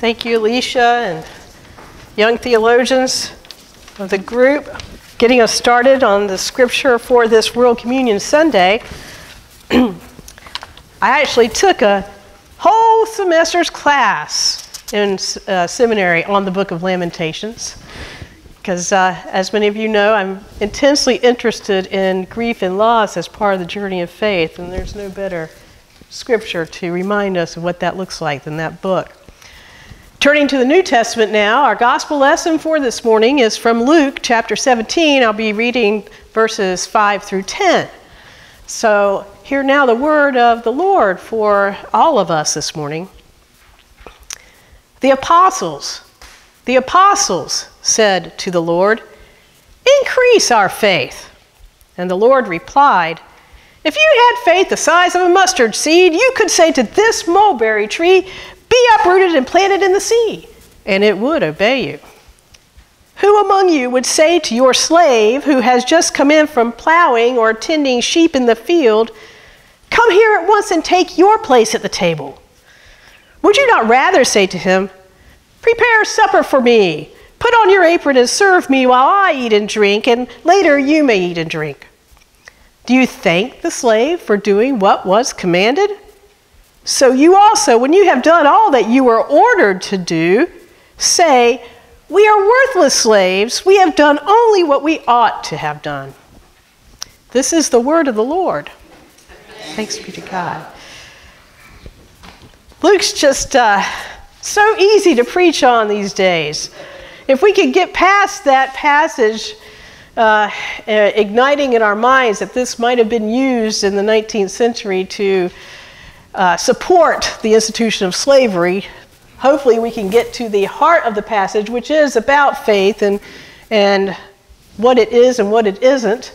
Thank you, Alicia, and young theologians of the group, getting us started on the scripture for this World Communion Sunday. I actually took a whole semester's class in seminary on the Book of Lamentations, because as many of you know, I'm intensely interested in grief and loss as part of the journey of faith, and there's no better scripture to remind us of what that looks like than that book. Turning to the New Testament now, our gospel lesson for this morning is from Luke chapter 17. I'll be reading verses 5 through 10. So hear now the word of the Lord for all of us this morning. The apostles said to the Lord, "Increase our faith." And the Lord replied, "If you had faith the size of a mustard seed, you could say to this mulberry tree, 'Be uprooted and planted in the sea,' and it would obey you. Who among you would say to your slave who has just come in from plowing or tending sheep in the field, 'Come here at once and take your place at the table'? Would you not rather say to him, 'Prepare supper for me, put on your apron and serve me while I eat and drink, and later you may eat and drink'? Do you thank the slave for doing what was commanded? So you also, when you have done all that you were ordered to do, say, 'We are worthless slaves. We have done only what we ought to have done.'" This is the word of the Lord. Thanks be to God. Luke's just so easy to preach on these days. If we could get past that passage, igniting in our minds that this might have been used in the 19th century to support the institution of slavery, hopefully we can get to the heart of the passage, which is about faith and what it is and what it isn't.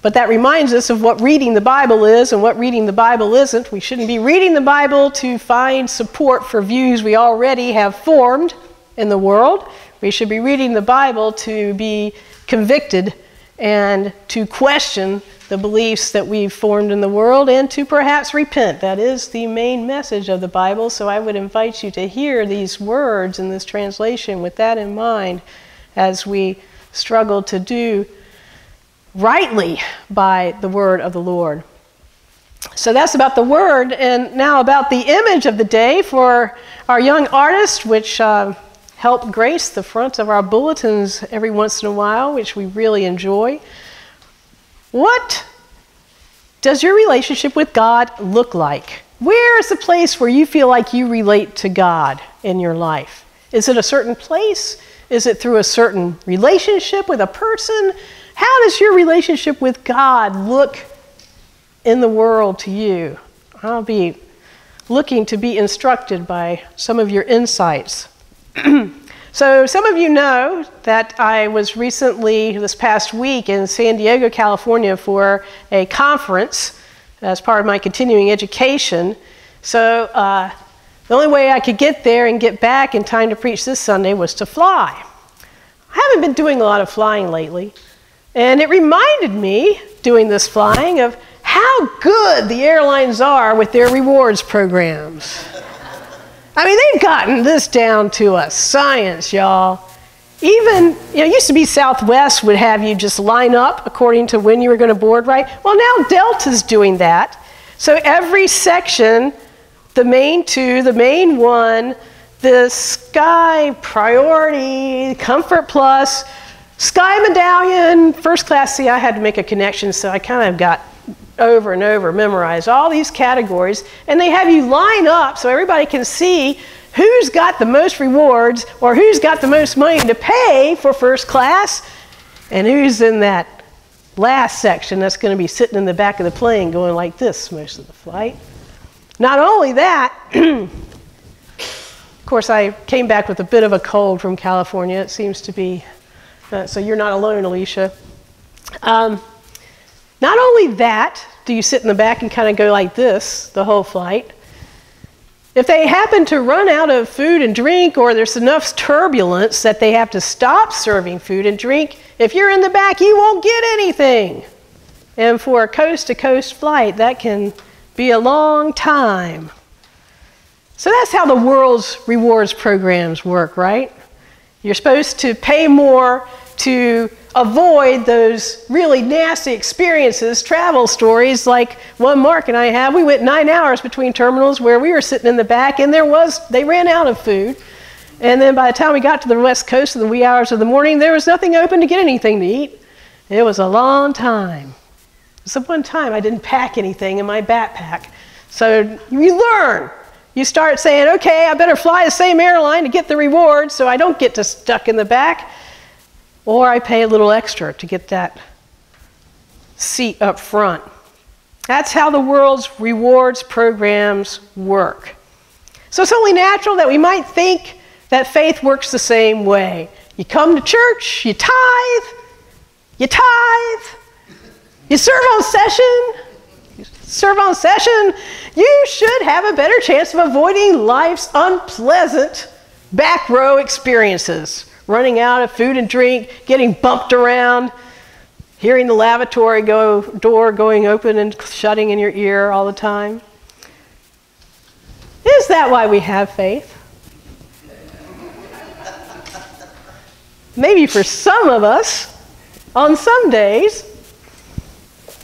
But that reminds us of what reading the Bible is and what reading the Bible isn't. We shouldn't be reading the Bible to find support for views we already have formed in the world. We should be reading the Bible to be convicted and to question the beliefs that we've formed in the world, and to perhaps repent. That is the main message of the Bible, so I would invite you to hear these words in this translation with that in mind as we struggle to do rightly by the word of the Lord. So that's about the word, and now about the image of the day for our young artist, which help grace the front of our bulletins every once in a while, which we really enjoy. What does your relationship with God look like? Where is the place where you feel like you relate to God in your life? Is it a certain place? Is it through a certain relationship with a person? How does your relationship with God look in the world to you? I'll be looking to be instructed by some of your insights. So some of you know that I was recently, this past week, in San Diego, California for a conference as part of my continuing education. So the only way I could get there and get back in time to preach this Sunday was to fly. I haven't been doing a lot of flying lately, and it reminded me, doing this flying, of how good the airlines are with their rewards programs. I mean, they've gotten this down to a science, y'all. Even, you know, it used to be Southwest would have you just line up according to when you were going to board, right? Well, now Delta's doing that. So every section, the main two, the main one, the Sky Priority, Comfort Plus, Sky Medallion, First Class C, I had to make a connection, so I kind of got over and over, memorize all these categories, and they have you line up so everybody can see who's got the most rewards or who's got the most money to pay for first class and who's in that last section that's going to be sitting in the back of the plane going like this most of the flight. Not only that, of course, I came back with a bit of a cold from California. It seems to be, so you're not alone, Alicia. Not only that, do you sit in the back and kind of go like this the whole flight. If they happen to run out of food and drink, or there's enough turbulence that they have to stop serving food and drink, if you're in the back, you won't get anything. And for a coast-to-coast flight, that can be a long time. So that's how the world's rewards programs work, right? You're supposed to pay more to avoid those really nasty experiences, travel stories like one Mark and I have. We went 9 hours between terminals where we were sitting in the back and they ran out of food. And then by the time we got to the West Coast in the wee hours of the morning, there was nothing open to get anything to eat. It was a long time. So one time I didn't pack anything in my backpack. So you learn. You start saying, okay, I better fly the same airline to get the reward so I don't get stuck in the back. Or I pay a little extra to get that seat up front. That's how the world's rewards programs work. So it's only natural that we might think that faith works the same way. You come to church, you tithe, you serve on session, you should have a better chance of avoiding life's unpleasant back row experiences. Running out of food and drink, getting bumped around, hearing the lavatory door going open and shutting in your ear all the time. Is that why we have faith? Maybe for some of us, on some days.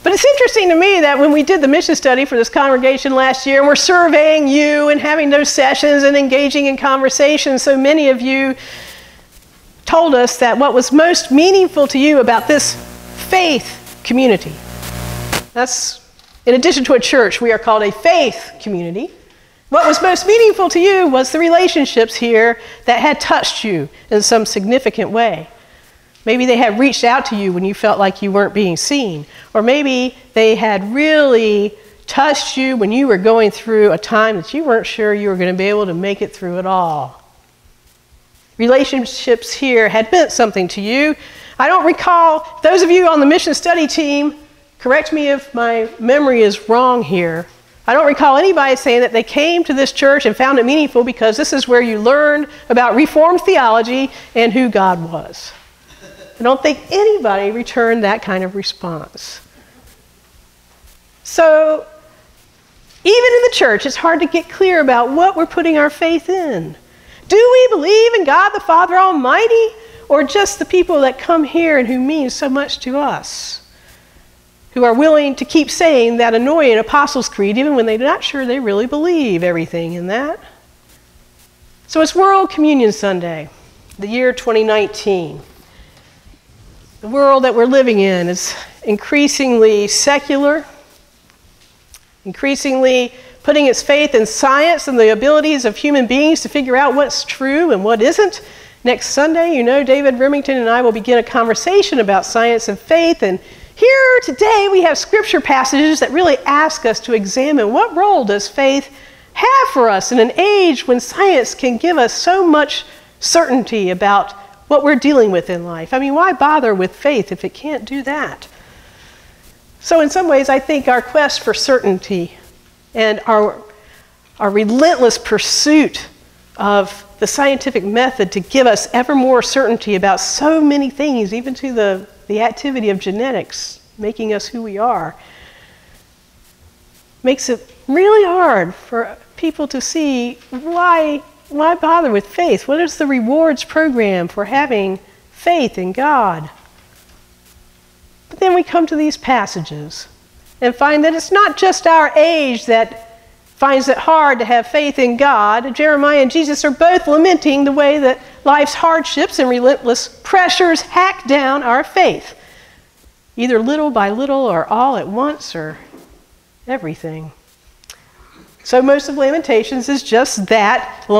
But it's interesting to me that when we did the mission study for this congregation last year, and we're surveying you and having those sessions and engaging in conversations, so many of you told us that what was most meaningful to you about this faith community. That's, in addition to a church, we are called a faith community. What was most meaningful to you was the relationships here that had touched you in some significant way. Maybe they had reached out to you when you felt like you weren't being seen, or maybe they had really touched you when you were going through a time that you weren't sure you were going to be able to make it through at all. Relationships here had meant something to you. I don't recall, those of you on the mission study team, correct me if my memory is wrong here. I don't recall anybody saying that they came to this church and found it meaningful because this is where you learned about Reformed theology and who God was. I don't think anybody returned that kind of response. So, even in the church, it's hard to get clear about what we're putting our faith in. Do we believe in God the Father Almighty, or just the people that come here and who mean so much to us, who are willing to keep saying that annoying Apostles' Creed even when they're not sure they really believe everything in that? So it's World Communion Sunday, the year 2019. The world that we're living in is increasingly secular, increasingly putting its faith in science and the abilities of human beings to figure out what's true and what isn't. Next Sunday, you know, David Remington and I will begin a conversation about science and faith. And here today, we have scripture passages that really ask us to examine what role does faith have for us in an age when science can give us so much certainty about what we're dealing with in life. I mean, why bother with faith if it can't do that? So in some ways, I think our quest for certainty and our relentless pursuit of the scientific method to give us ever more certainty about so many things, even to the activity of genetics, making us who we are, makes it really hard for people to see why bother with faith? What is the rewards program for having faith in God? But then we come to these passages and find that it's not just our age that finds it hard to have faith in God. Jeremiah and Jesus are both lamenting the way that life's hardships and relentless pressures hack down our faith, either little by little or all at once or everything. So most of Lamentations is just that, a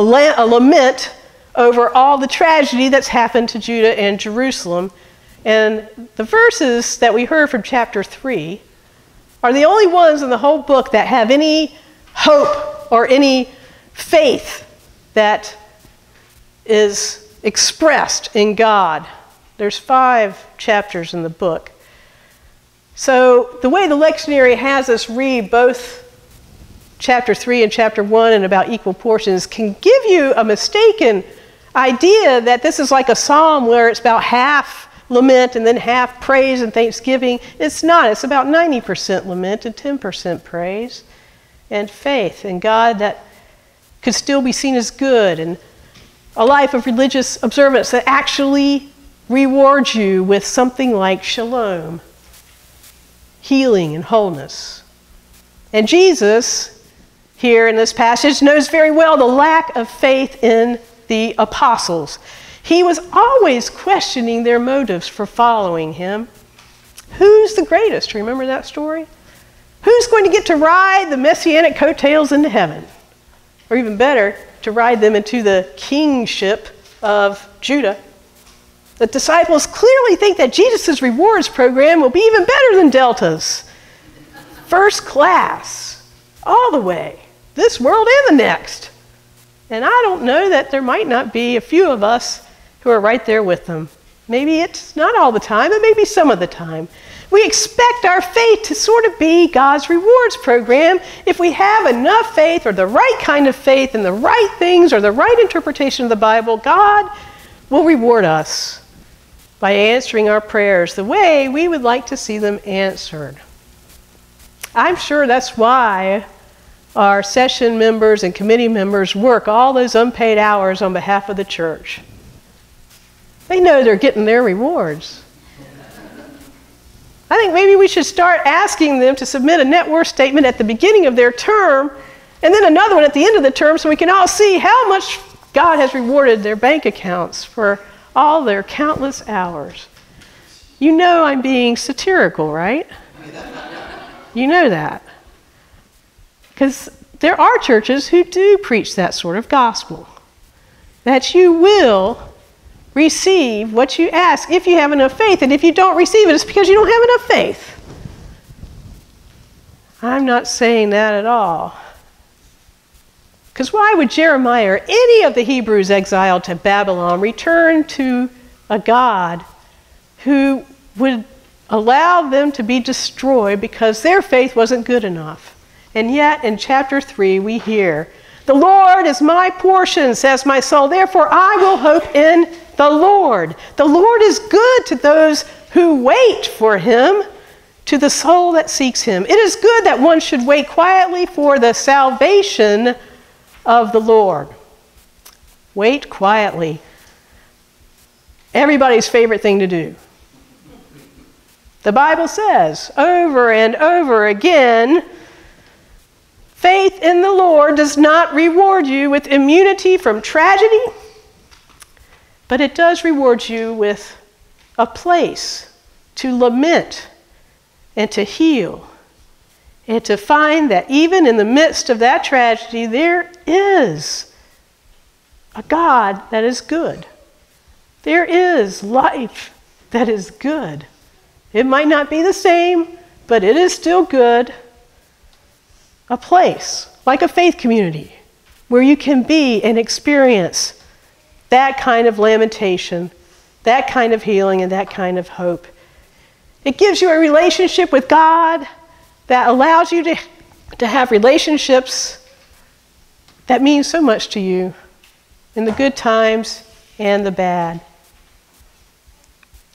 lament over all the tragedy that's happened to Judah and Jerusalem. And the verses that we heard from chapter 3 are the only ones in the whole book that have any hope or any faith that is expressed in God. There's 5 chapters in the book. So the way the lectionary has us read both chapter 3 and chapter 1 in about equal portions can give you a mistaken idea that this is like a psalm where it's about half lament and then half praise and thanksgiving. It's not. It's about 90% lament and 10% praise and faith in God that could still be seen as good, and a life of religious observance that actually rewards you with something like shalom, healing and wholeness. And Jesus, here in this passage, knows very well the lack of faith in the apostles. He was always questioning their motives for following him. Who's the greatest? Remember that story? Who's going to get to ride the messianic coattails into heaven? Or even better, to ride them into the kingship of Judah. The disciples clearly think that Jesus' rewards program will be even better than Delta's. First class, all the way, this world and the next. And I don't know that there might not be a few of us who are right there with them. Maybe it's not all the time, but maybe some of the time. We expect our faith to sort of be God's rewards program. If we have enough faith, or the right kind of faith, and the right things, or the right interpretation of the Bible, God will reward us by answering our prayers the way we would like to see them answered. I'm sure that's why our session members and committee members work all those unpaid hours on behalf of the church. They know they're getting their rewards. I think maybe we should start asking them to submit a net worth statement at the beginning of their term, and then another one at the end of the term, so we can all see how much God has rewarded their bank accounts for all their countless hours. You know I'm being satirical, right? You know that. Because there are churches who do preach that sort of gospel, that you will receive what you ask if you have enough faith, and if you don't receive it, it's because you don't have enough faith. I'm not saying that at all. Because why would Jeremiah or any of the Hebrews exiled to Babylon return to a God who would allow them to be destroyed because their faith wasn't good enough? And yet, in chapter 3, we hear, "The Lord is my portion, says my soul, therefore I will hope in the Lord. The Lord is good to those who wait for him, to the soul that seeks him. It is good that one should wait quietly for the salvation of the Lord." Wait quietly. Everybody's favorite thing to do. The Bible says over and over again, faith in the Lord does not reward you with immunity from tragedy, but it does reward you with a place to lament and to heal, and to find that even in the midst of that tragedy, there is a God that is good. There is life that is good. It might not be the same, but it is still good. A place, like a faith community, where you can be and experience that kind of lamentation, that kind of healing, and that kind of hope. It gives you a relationship with God that allows you to have relationships that mean so much to you in the good times and the bad.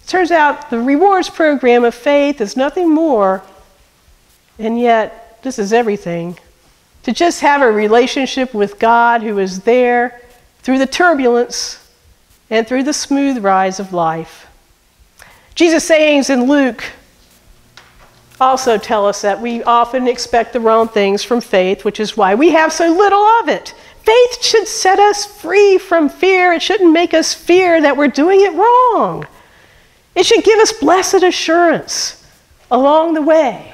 It turns out the rewards program of faith is nothing more, and yet this is everything. To just have a relationship with God who is there through the turbulence and through the smooth rise of life. Jesus' sayings in Luke also tell us that we often expect the wrong things from faith, which is why we have so little of it. Faith should set us free from fear. It shouldn't make us fear that we're doing it wrong. It should give us blessed assurance along the way.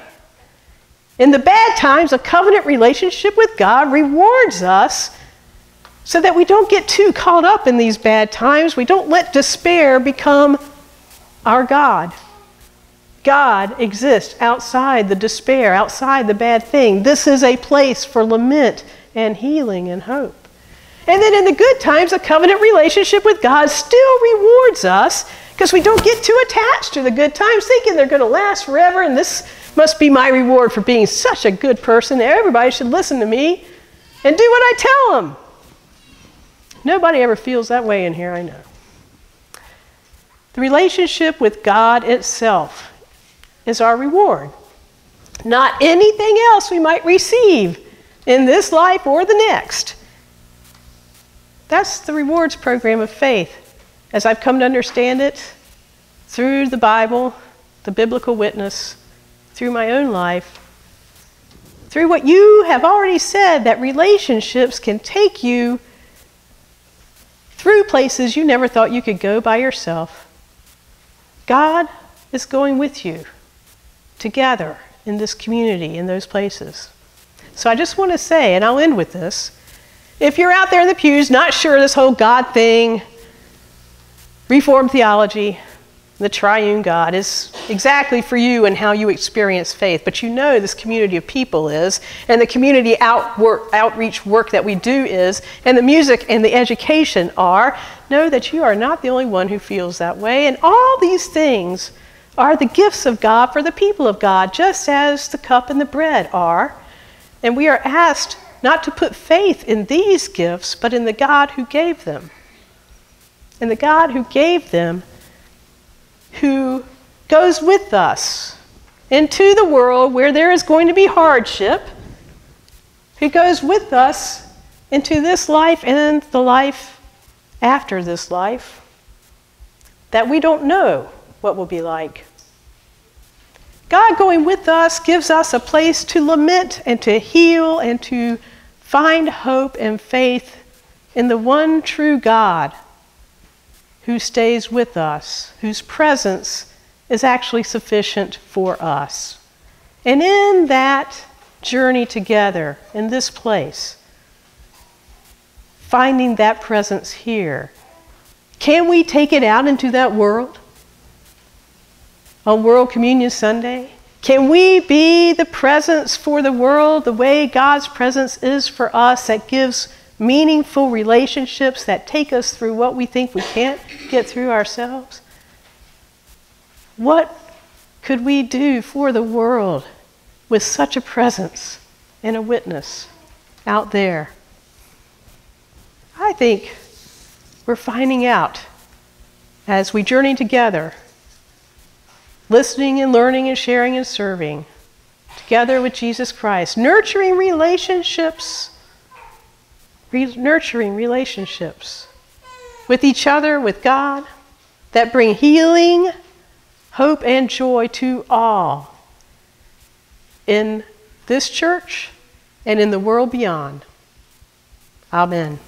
In the bad times, a covenant relationship with God rewards us so that we don't get too caught up in these bad times. We don't let despair become our God. God exists outside the despair, outside the bad thing. This is a place for lament and healing and hope. And then in the good times, a covenant relationship with God still rewards us because we don't get too attached to the good times thinking they're going to last forever and this must be my reward for being such a good person. Everybody should listen to me and do what I tell them. Nobody ever feels that way in here, I know. The relationship with God itself is our reward, not anything else we might receive in this life or the next. That's the rewards program of faith. As I've come to understand it, through the Bible, the biblical witness, through my own life, through what you have already said, that relationships can take you through places you never thought you could go by yourself. God is going with you together in this community, in those places. So I just want to say, and I'll end with this, if you're out there in the pews not sure this whole God thing, Reformed theology, the triune God is exactly for you and how you experience faith, but you know this community of people is, and the community outreach work that we do is, and the music and the education are, know that you are not the only one who feels that way, and all these things are the gifts of God for the people of God, just as the cup and the bread are, and we are asked not to put faith in these gifts, but in the God who gave them. And the God who gave them, who goes with us into the world where there is going to be hardship, who goes with us into this life and the life after this life, that we don't know what will be like. God going with us gives us a place to lament and to heal and to find hope and faith in the one true God, who stays with us, whose presence is actually sufficient for us. And in that journey together, in this place, finding that presence here, can we take it out into that world on World Communion Sunday? Can we be the presence for the world the way God's presence is for us, that gives meaningful relationships that take us through what we think we can't get through ourselves? What could we do for the world with such a presence and a witness out there? I think we're finding out as we journey together, listening and learning and sharing and serving together with Jesus Christ, nurturing relationships with each other, with God, that bring healing, hope, and joy to all in this church and in the world beyond. Amen.